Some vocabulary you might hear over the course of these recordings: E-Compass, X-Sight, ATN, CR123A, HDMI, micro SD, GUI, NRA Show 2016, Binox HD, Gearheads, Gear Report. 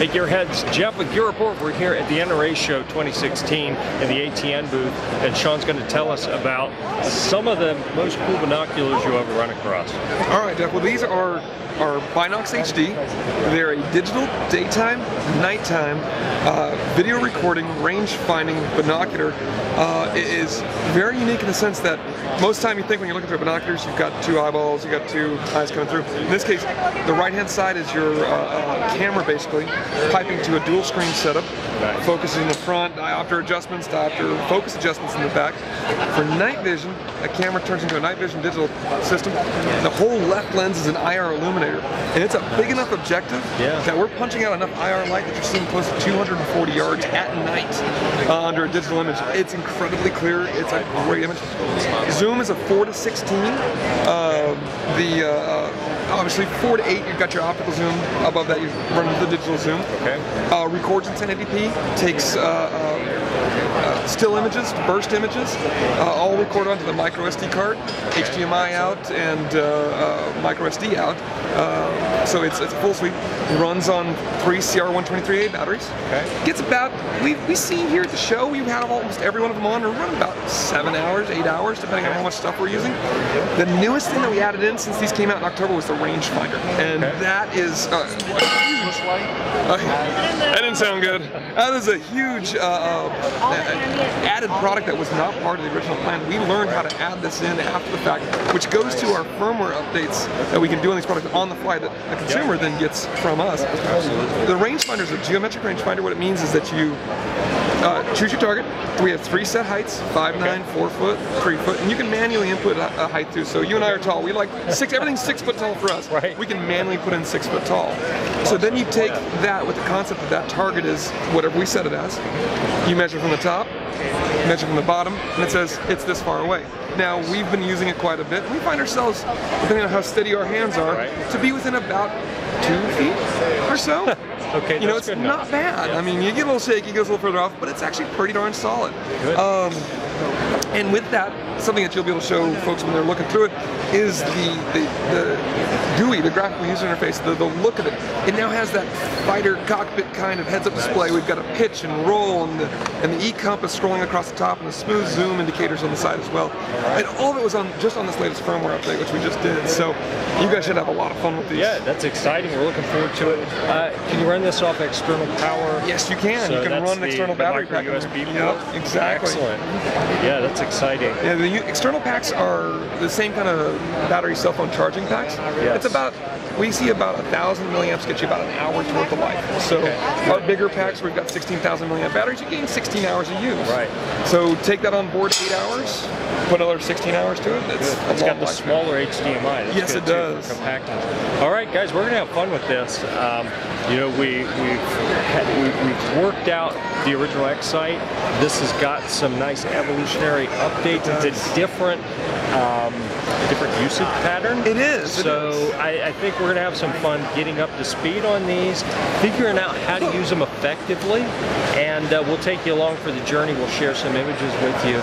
Hey Gearheads, Jeff with Gear Report. We're here at the NRA Show 2016 in the ATN booth, and Sean's going to tell us about some of the most cool binoculars you ever run across. All right, Jeff. Well, these are Binox HD. They're a digital daytime, nighttime video recording, range finding binocular. It is very unique in the sense that most of the time you think when you're looking through binoculars, you've got two eyeballs, you've got two eyes coming through. In this case, the right-hand side is your camera, basically, piping to a dual screen setup, focusing in the front, diopter adjustments, diopter focus adjustments in the back. For night vision, a camera turns into a night vision digital system. The whole left lens is an IR illuminator. And it's a big enough objective that we're punching out enough IR light that you're seeing close to 240 yards at night under a digital image. It's incredibly clear. It's a great image. Zoom is a 4 to 16. Obviously 4 to 8, you've got your optical zoom. Above that, you run the digital zoom. Okay. Records in 1080p. Takes still images, burst images, all recorded onto the micro SD card, HDMI out, and micro SD out. So it's a full suite. Runs on 3 CR123A batteries. Okay. Gets about, we see here at the show, we have almost every one of them on. We're running about 7 hours, 8 hours, depending on how much stuff we're using. The newest thing that we added in since these came out in October was the rangefinder, and that is that didn't sound good. That is a huge added product that was not part of the original plan. We learned how to add this in after the fact, which goes to our firmware updates that we can do on these products on the fly that a consumer then gets from us. The rangefinder is a geometric rangefinder. What it means is that you choose your target. We have three set heights, 5, 9, 4 foot, 3 foot, and you can manually input a height too. So you and I are tall. We like everything's 6 foot tall for us. Right. We can manually put in 6 foot tall. So then you take that with the concept that that target is whatever we set it as. You measure from the top, measure from the bottom, and it says it's this far away. Now, we've been using it quite a bit. We find ourselves, depending on how steady our hands are, to be within about 2 feet or so. Okay, you know, it's not bad. Yeah. I mean, you get a little shaky, it goes a little further off, but it's actually pretty darn solid. And with that, something that you'll be able to show folks when they're looking through it is the GUI, the graphical user interface, the look of it. It now has that fighter cockpit kind of heads-up display. We've got a pitch and roll, and the e-compass scrolling across the top, and the smooth zoom indicators on the side as well. And all of it was on just on this latest firmware update, which we just did. So you guys should have a lot of fun with these. Yeah, that's exciting. We're looking forward to it. Can you run this off external power? Yes, you can. So you can run an external battery pack. USB port? Exactly. Excellent. Yeah, that's exciting. Yeah, the external packs are the same kind of battery cell phone charging packs. Yes. It's about, we see about 1,000 milliamps get you about an hour's worth of life. So our bigger packs, we've got 16,000 milliamp batteries, you gain 16 hours of use. Right. So take that on board 8 hours, put another 16 hours to it. It's got the smaller HDMI. That's good, it does. Compacting. All right, guys, we're going to have fun with this. You know, we've worked out the original X-Sight. This has got some nice evolutionary updates. It's a different different usage pattern. It is. So I think we're going to have some fun getting up to speed on these, figuring out how to use them effectively, and we'll take you along for the journey. We'll share some images with you.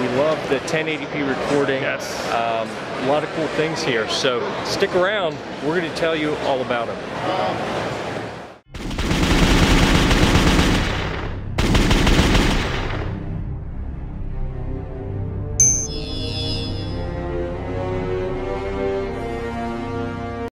We love the 1080p recording. Yes. A lot of cool things here. So stick around. We're going to tell you all about them.